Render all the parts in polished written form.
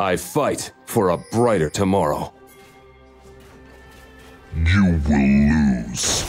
I fight for a brighter tomorrow. You will lose.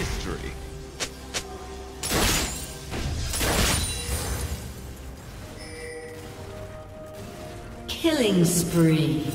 history. Killing spree.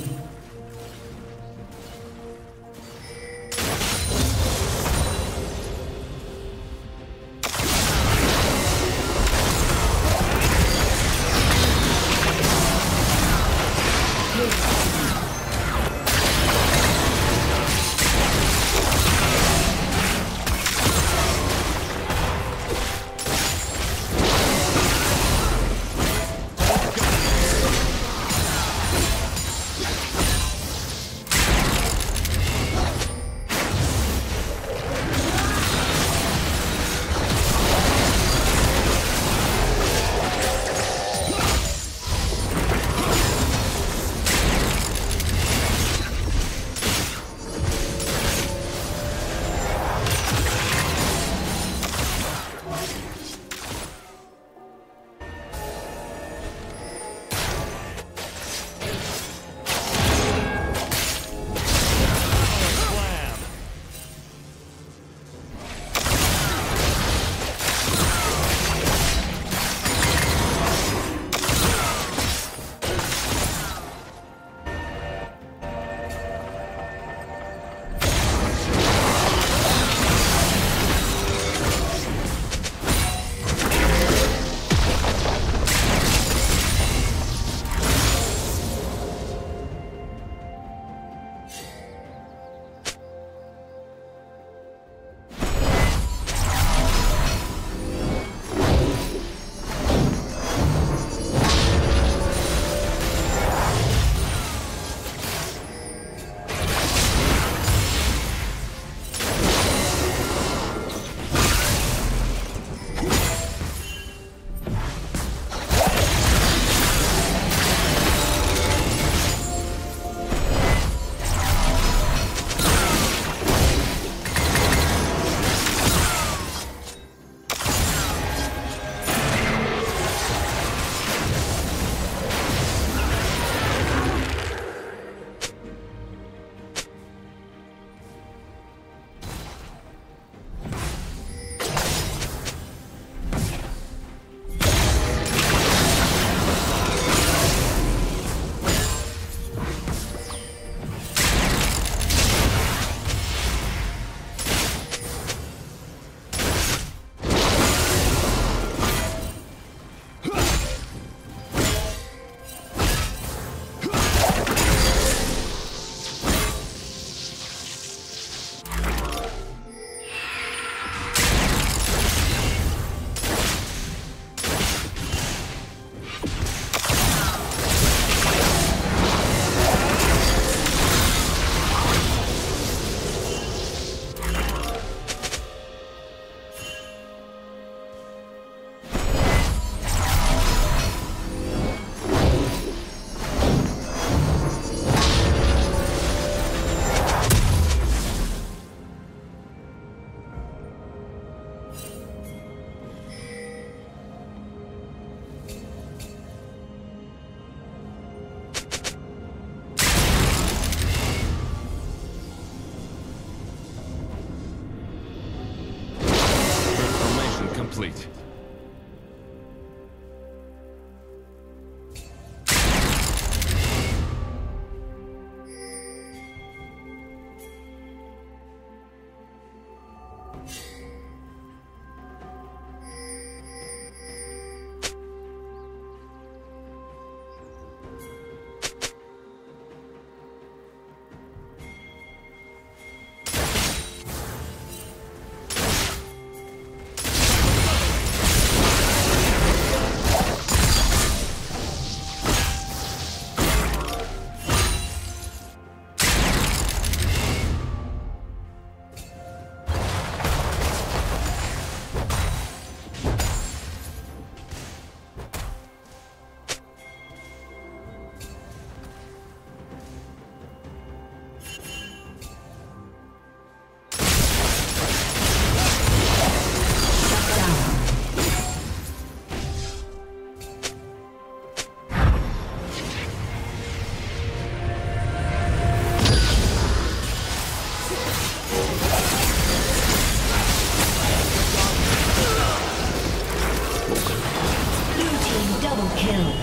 Double kill. Okay.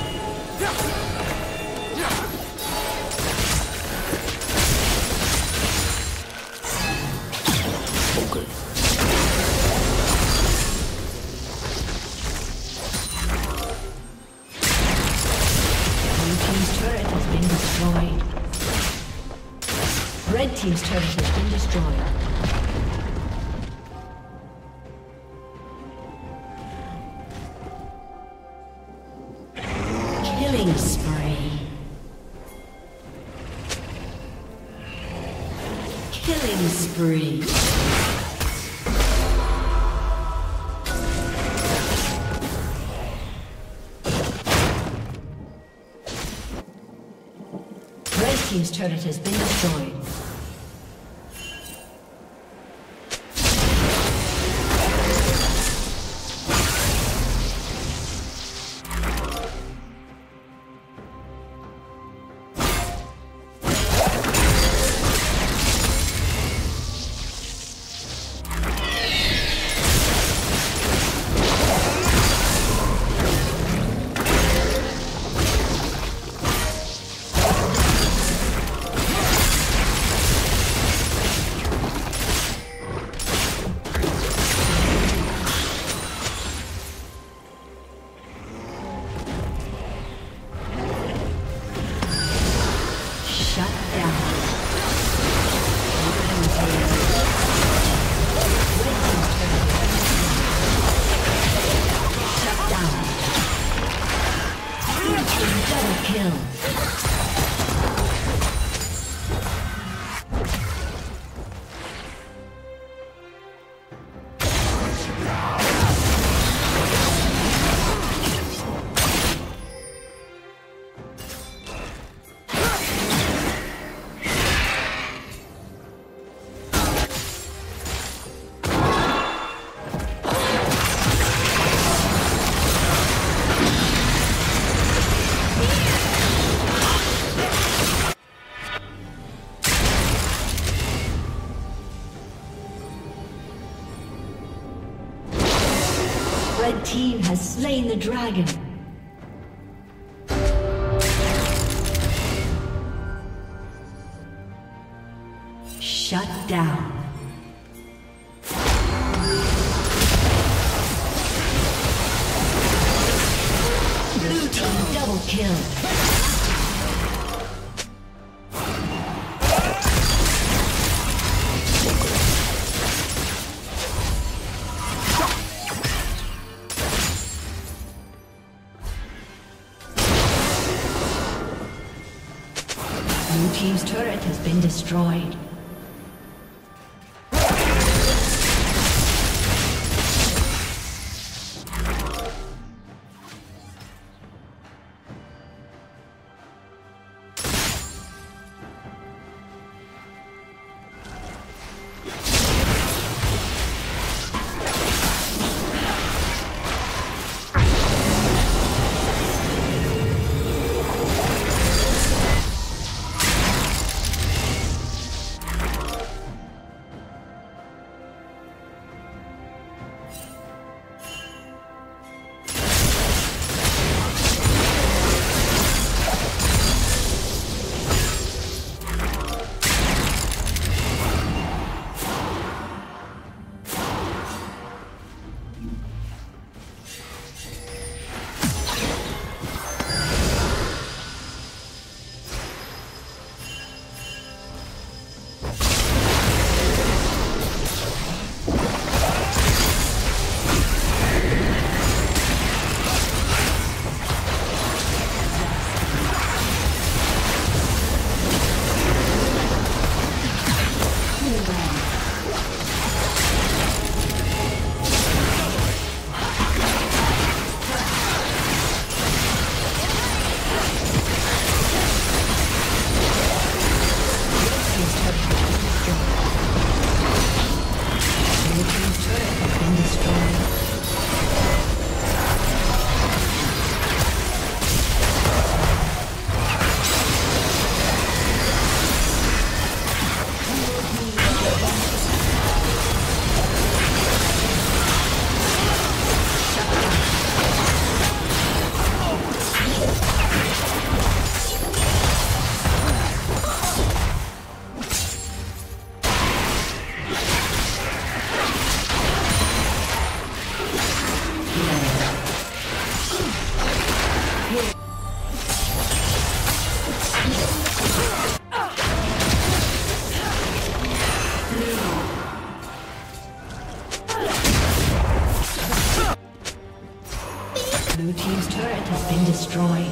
Blue team's turret has been destroyed. Red team's turret has been destroyed. Spree. Red team's turret has been destroyed. Red team has slain the dragon. Shut down. Blue team double kill. Team's turret has been destroyed. Blue team's turret has been destroyed.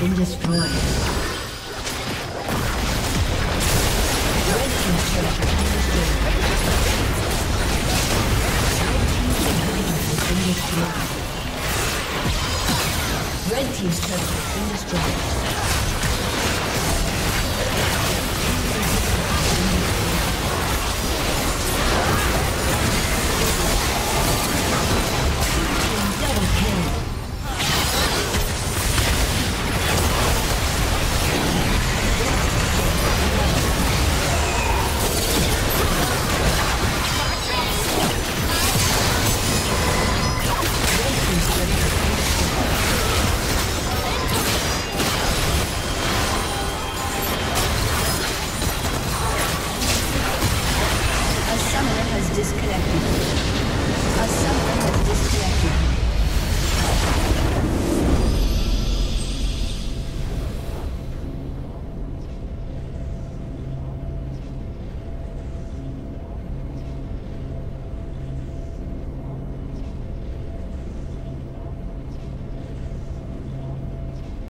been destroyed. Red team's turret has been destroyed. Red team's turret has been destroyed.